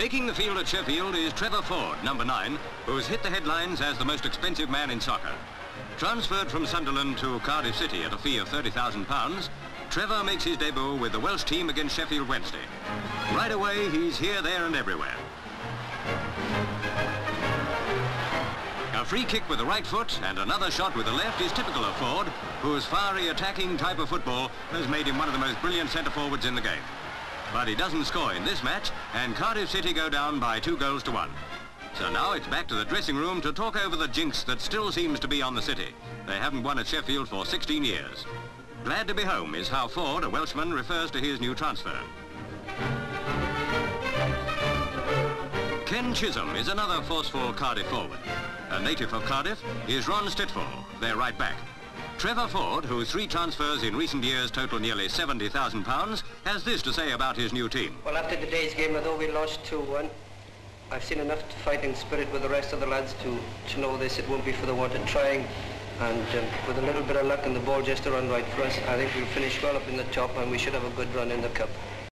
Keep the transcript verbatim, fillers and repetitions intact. Taking the field at Sheffield is Trevor Ford, number nine, who's hit the headlines as the most expensive man in soccer. Transferred from Sunderland to Cardiff City at a fee of thirty thousand pounds, Trevor makes his debut with the Welsh team against Sheffield Wednesday. Right away, he's here, there and everywhere. A free kick with the right foot and another shot with the left is typical of Ford, whose fiery attacking type of football has made him one of the most brilliant centre-forwards in the game. But he doesn't score in this match, and Cardiff City go down by two goals to one. So now it's back to the dressing room to talk over the jinx that still seems to be on the city. They haven't won at Sheffield for sixteen years. Glad to be home is how Ford, a Welshman, refers to his new transfer. Ken Chisholm is another forceful Cardiff forward. A native of Cardiff is Ron Stitfall, their right back. Trevor Ford, whose three transfers in recent years total nearly seventy thousand pounds, has this to say about his new team. Well, after today's game, although we lost two one, I've seen enough fighting spirit with the rest of the lads to, to know this. It won't be for the want of trying. And um, with a little bit of luck and the ball just to run right for us, I think we'll finish well up in the top and we should have a good run in the cup.